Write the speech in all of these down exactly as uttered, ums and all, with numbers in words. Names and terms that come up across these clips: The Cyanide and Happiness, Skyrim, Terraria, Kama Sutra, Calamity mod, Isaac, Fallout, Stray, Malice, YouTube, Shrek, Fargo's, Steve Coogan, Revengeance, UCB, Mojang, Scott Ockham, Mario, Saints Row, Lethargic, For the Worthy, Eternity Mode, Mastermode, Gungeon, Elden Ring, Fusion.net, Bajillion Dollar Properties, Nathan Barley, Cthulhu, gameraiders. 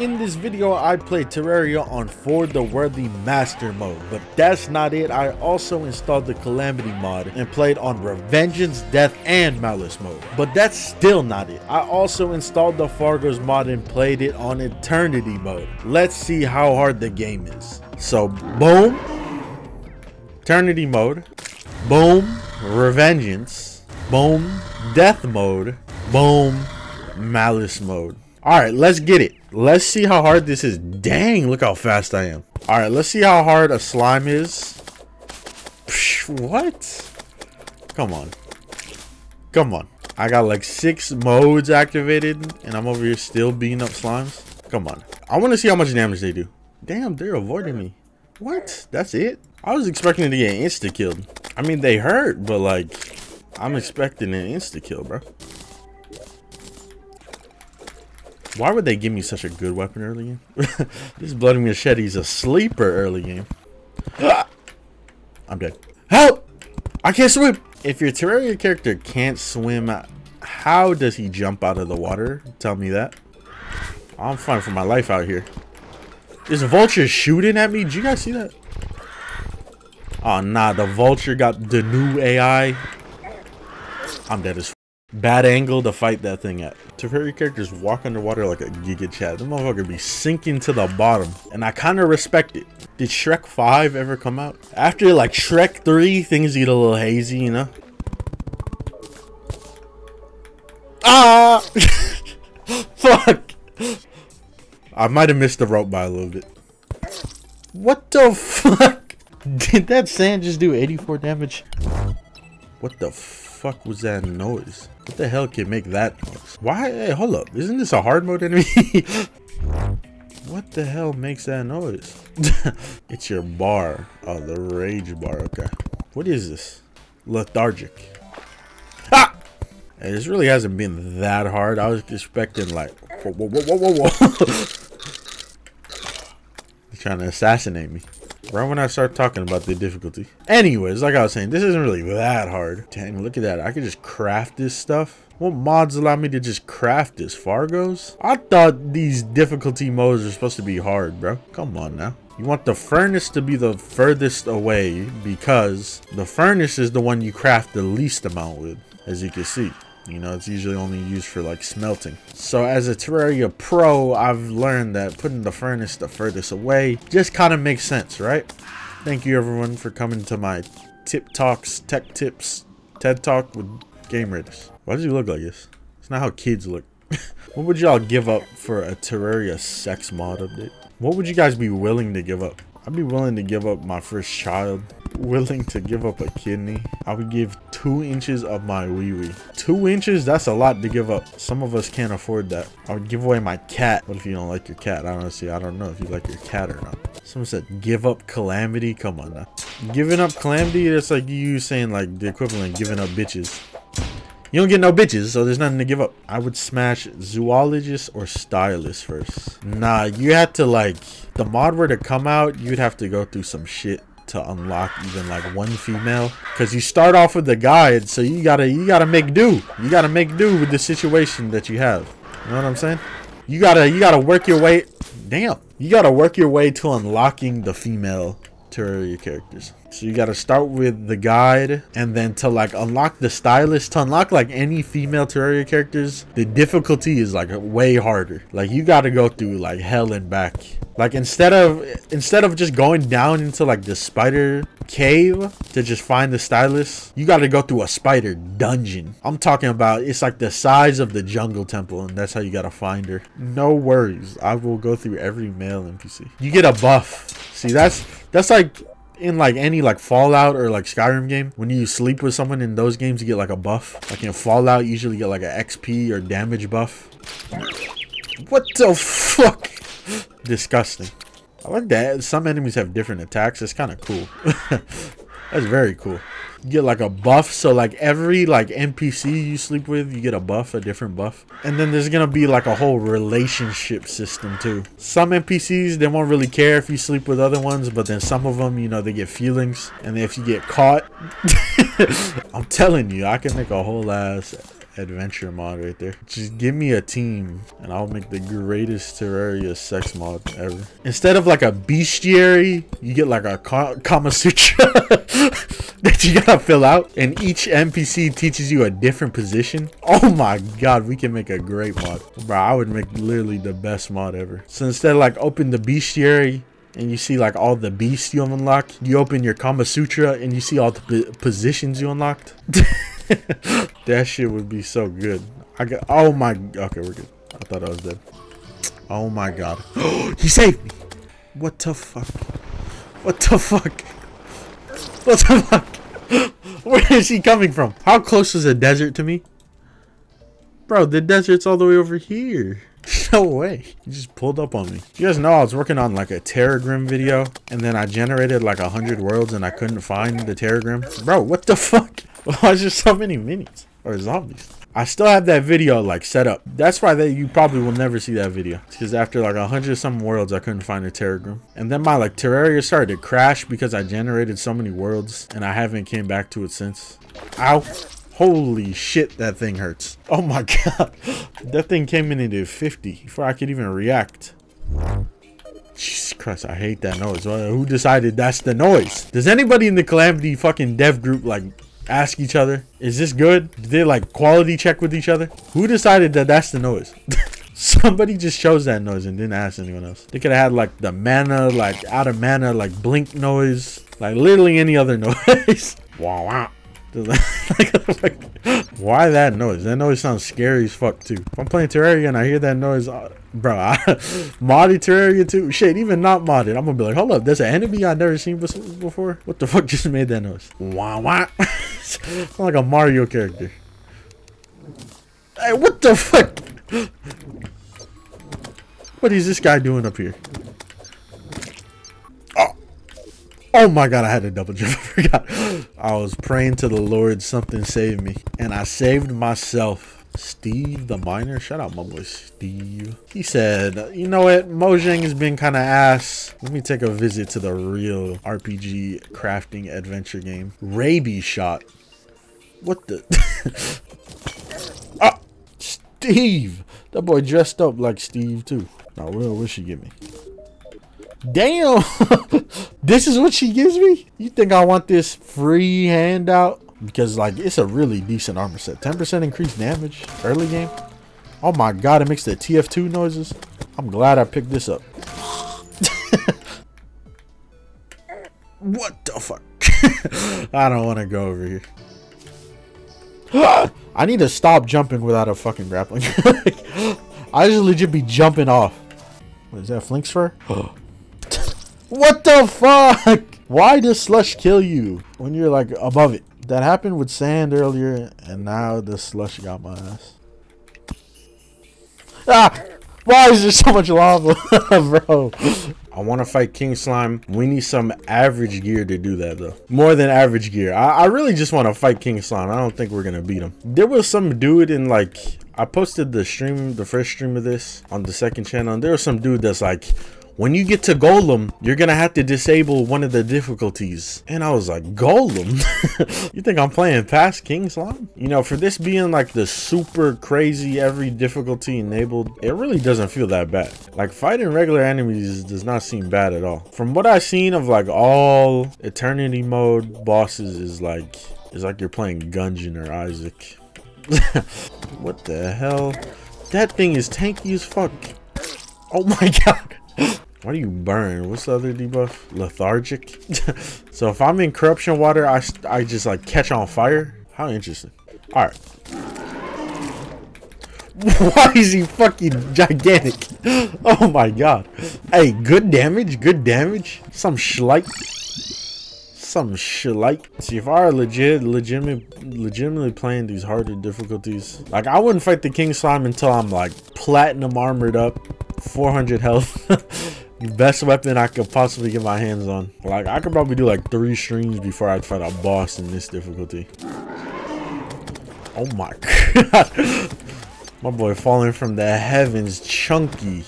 in this video I played Terraria on For the Worthy Master mode, but that's not it. I also installed the Calamity mod and played on Revengeance, Death, and Malice mode, but that's still not it. I also installed the Fargo's mod and played it on Eternity mode. Let's see how hard the game is. So boom, Eternity mode, boom, Revengeance, boom, Death mode, boom, Malice mode. All right, let's get it. Let's see how hard this is. Dang, look how fast I am. All right, let's see how hard a slime is. Psh, what? Come on. Come on. I got like six modes activated, and I'm over here still beating up slimes. Come on. I want to see how much damage they do. Damn, they're avoiding me. What? That's it? I was expecting to get insta-killed. I mean, they hurt, but like, I'm expecting an insta-kill, bro. Why would they give me such a good weapon early game? This bloody machete's a sleeper early game. I'm dead. Help! I can't swim! If your Terraria character can't swim, how does he jump out of the water? Tell me that. I'm fine for my life out here. This vulture shooting at me? Did you guys see that? Oh, nah. The vulture got the new A I. I'm dead as f***. Bad angle to fight that thing at. Terraria characters walk underwater like a giga chat. The motherfucker be sinking to the bottom, and I kind of respect it. Did Shrek five ever come out? After like Shrek three, things get a little hazy, you know? Ah! Fuck! I might have missed the rope by a little bit. What the fuck? Did that sand just do eighty-four damage? What the fuck was that noise? What the hell can make that noise? Why? Hey, hold up. Isn't this a hard mode enemy? What the hell makes that noise? It's your bar. Oh, the rage bar. Okay. What is this? Lethargic. Ah! Hey, this really hasn't been that hard. I was expecting like... Whoa, whoa, whoa, whoa, whoa. They're trying to assassinate me. Right when I start talking about the difficulty. Anyways, like I was saying, this isn't really that hard. Dang, look at that. I could just craft this stuff. What mods allow me to just craft this? Fargo's? I thought these difficulty modes are supposed to be hard, bro. Come on now. You want the furnace to be the furthest away because the furnace is the one you craft the least amount with, as you can see. You know, it's usually only used for like smelting. So as a Terraria pro, I've learned that putting the furnace the furthest away just kind of makes sense, right? Thank you everyone for coming to my tip talks, tech tips, TED talk with Game Raiders. Why does he look like this? It's not how kids look. What would y'all give up for a Terraria sex mod update? What would you guys be willing to give up? I'd be willing to give up my first child. Willing to give up a kidney. I would give two inches of my wee wee. Two inches? That's a lot to give up. Some of us can't afford that. I would give away my cat. What if you don't like your cat? I honestly, I don't know if you like your cat or not. Someone said give up Calamity. Come on now. Giving up Calamity? That's like you saying like the equivalent of giving up bitches. You don't get no bitches, so there's nothing to give up. I would smash zoologist or stylist first. Nah, you had to like, if the mod were to come out, you'd have to go through some shit to unlock even like one female, because you start off with the guide, so you gotta you gotta make do you gotta make do with the situation that you have. You know what I'm saying? You gotta you gotta work your way damn you gotta work your way to unlocking the female Terraria characters. So you gotta start with the guide, and then to like unlock the stylist, to unlock like any female Terraria characters, the difficulty is like way harder. Like you gotta go through like hell and back. Like instead of instead of just going down into like the spider cave to just find the stylist, you gotta go through a spider dungeon. I'm talking about it's like the size of the jungle temple, and that's how you gotta find her. No worries, I will go through every male N P C. You get a buff. See, that's that's like in like any like Fallout or like Skyrim game, when you sleep with someone in those games, you get like a buff. Like in Fallout, you usually get like an X P or damage buff. What the fuck? Disgusting. I like that some enemies have different attacks. It's kind of cool. That's very cool. You get like a buff, so like every like N P C you sleep with, you get a buff, a different buff. And then there's gonna be like a whole relationship system too. Some N P Cs, they won't really care if you sleep with other ones, but then some of them, you know, they get feelings, and if you get caught I'm telling you, I can make a whole ass adventure mod right there. Just give me a team and I'll make the greatest Terraria sex mod ever. Instead of like a bestiary, you get like a Kama Sutra that you gotta fill out, and each N P C teaches you a different position. Oh my god, we can make a great mod, bro. I would make literally the best mod ever. So instead of like open the bestiary and you see like all the beasts you unlock, you open your Kama Sutra and you see all the positions you unlocked. That shit would be so good. I got, oh my, okay, we're good. I thought I was dead. Oh my god. He saved me. What the fuck? What the fuck? What the fuck? Where is he coming from? How close is the desert to me? Bro, the desert's all the way over here. No way. He just pulled up on me. You guys know I was working on like a Terragrim video, and then I generated like a hundred worlds and I couldn't find the Terragrim. Bro, what the fuck? Why is there so many minis or zombies? I still have that video like set up. That's why they, you probably will never see that video. Because after like a hundred some worlds, I couldn't find a Terragrim. And then my like Terraria started to crash because I generated so many worlds and I haven't came back to it since. Ow. Holy shit, that thing hurts. Oh my god. That thing came in into fifty before I could even react. Jesus Christ, I hate that noise. Who decided that's the noise? Does anybody in the Calamity fucking dev group like ask each other, is this good? Did they like quality check with each other? Who decided that that's the noise? Somebody just chose that noise and didn't ask anyone else. They could have had like the mana, like out of mana, like blink noise, like literally any other noise. Wow, wow. Why that noise? That noise sounds scary as fuck too. If I'm playing Terraria and I hear that noise, uh, bro, I, modded Terraria too, shit, even not modded, I'm gonna be like, hold up, there's an enemy I've never seen before. What the fuck just made that noise? Wah wah. Sounds like a Mario character. Hey, what the fuck? What is this guy doing up here? Oh my god, I had a double jump. I forgot. I was praying to the Lord something saved me. And I saved myself. Steve the Miner. Shout out my boy Steve. He said, you know what? Mojang has been kind of ass. Let me take a visit to the real R P G crafting adventure game. Rabies shot. What the? Ah, Steve. That boy dressed up like Steve too. Now, where will she get me? Damn. This is what she gives me? You think I want this free handout? Because like it's a really decent armor set. ten percent increased damage early game. Oh my god, it makes the T F two noises. I'm glad I picked this up. What the fuck? I don't want to go over here. I need to stop jumping without a fucking grappling. I just legit be jumping off. What is that, Flink's fur? What the fuck? Why does slush kill you when you're like above it? That happened with sand earlier, and now the slush got my ass. Ah! Why is there so much lava, bro? I want to fight King Slime. We need some average gear to do that, though. More than average gear. I, I really just want to fight King Slime. I don't think we're going to beat him. There was some dude in, like... I posted the stream, the first stream of this on the second channel. And there was some dude that's like... when you get to Golem, you're going to have to disable one of the difficulties. And I was like, Golem? You think I'm playing past King Slime? You know, for this being like the super crazy every difficulty enabled, it really doesn't feel that bad. Like fighting regular enemies does not seem bad at all. From what I've seen of like all Eternity Mode bosses is like, it's like you're playing Gungeon or Isaac. What the hell? That thing is tanky as fuck. Oh my god. Why do you burn? What's the other debuff? Lethargic. So if I'm in corruption water, I, I just like catch on fire. How interesting. All right. Why is he fucking gigantic? Oh my god. Hey, good damage. Good damage. Some shlike. Some shlike. See, if I were legit, legitimate, legitimately playing these harder difficulties, like I wouldn't fight the King Slime until I'm like platinum armored up, four hundred health. Best weapon I could possibly get my hands on. Like I could probably do like three streams before I'd fight a boss in this difficulty. Oh my god. My boy falling from the heavens, chunky.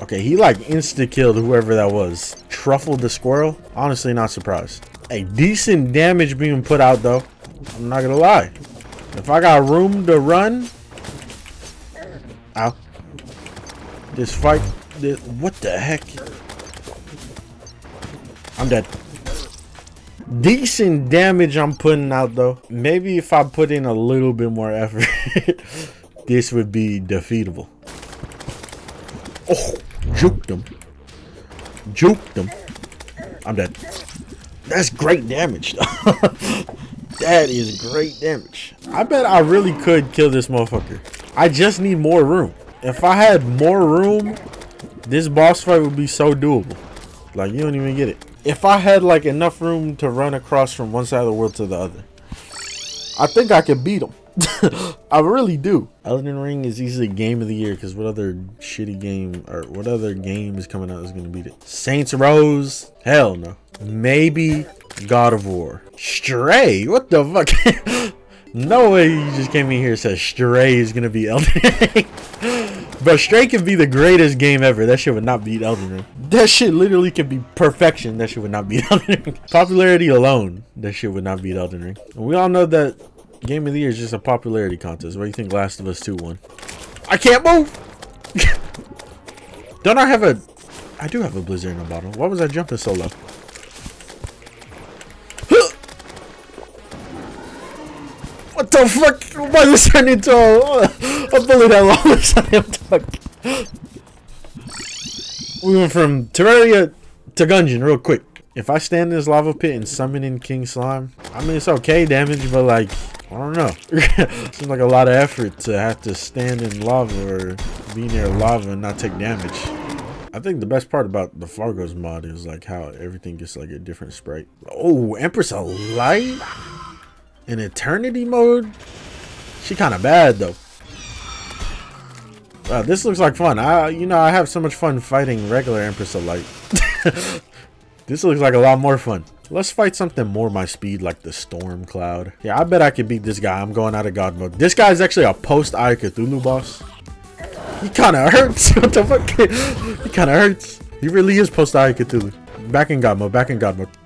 Okay, he like insta-killed whoever that was. Truffled the squirrel. Honestly, not surprised. A decent damage being put out though. I'm not gonna lie. The If I got room to run, ow. This fight, this, what the heck? I'm dead. Decent damage I'm putting out though. Maybe if I put in a little bit more effort, this would be defeatable. Oh, juked him. Juked him. I'm dead. That's great damage. That is great damage. I bet I really could kill this motherfucker. I just need more room. If I had more room, this boss fight would be so doable. Like, you don't even get it. If I had like enough room to run across from one side of the world to the other, I think I could beat him. I really do. Elden Ring is easily game of the year because what other shitty game or what other game is coming out is going to beat it? Saints Row? Hell no. Maybe God of War. Stray? What the fuck? No way you just came in here and said Stray is going to be Elden Ring. But Stray could be the greatest game ever. That shit would not beat Elden Ring. That shit literally could be perfection. That shit would not beat Elden Ring. Popularity alone, that shit would not beat Elden Ring. And we all know that Game of the Year is just a popularity contest. What do you think Last of Us two won? I can't move! Don't I have a... I do have a blizzard in a bottle. Why was I jumping so low? What the fuck? Why did this turn into a, a bullet hell all of a sudden? We went from Terraria to Gungeon real quick. If I stand in this lava pit and summon in King Slime, I mean, it's okay damage, but like, I don't know. Seems like a lot of effort to have to stand in lava or be near lava and not take damage. I think the best part about the Fargo's mod is like how everything gets like a different sprite. Oh, Empress of Light in Eternity Mode? She kind of bad though. Wow, this looks like fun. I, you know, I have so much fun fighting regular Empress of Light. This looks like a lot more fun. Let's fight something more my speed, like the Storm Cloud. Yeah, I bet I could beat this guy. I'm going out of God mode. This guy's actually a post-Eye Cthulhu boss. He kind of hurts. What the fuck? He kind of hurts. He really is post-Eye Cthulhu. Back in God mode. Back in God mode.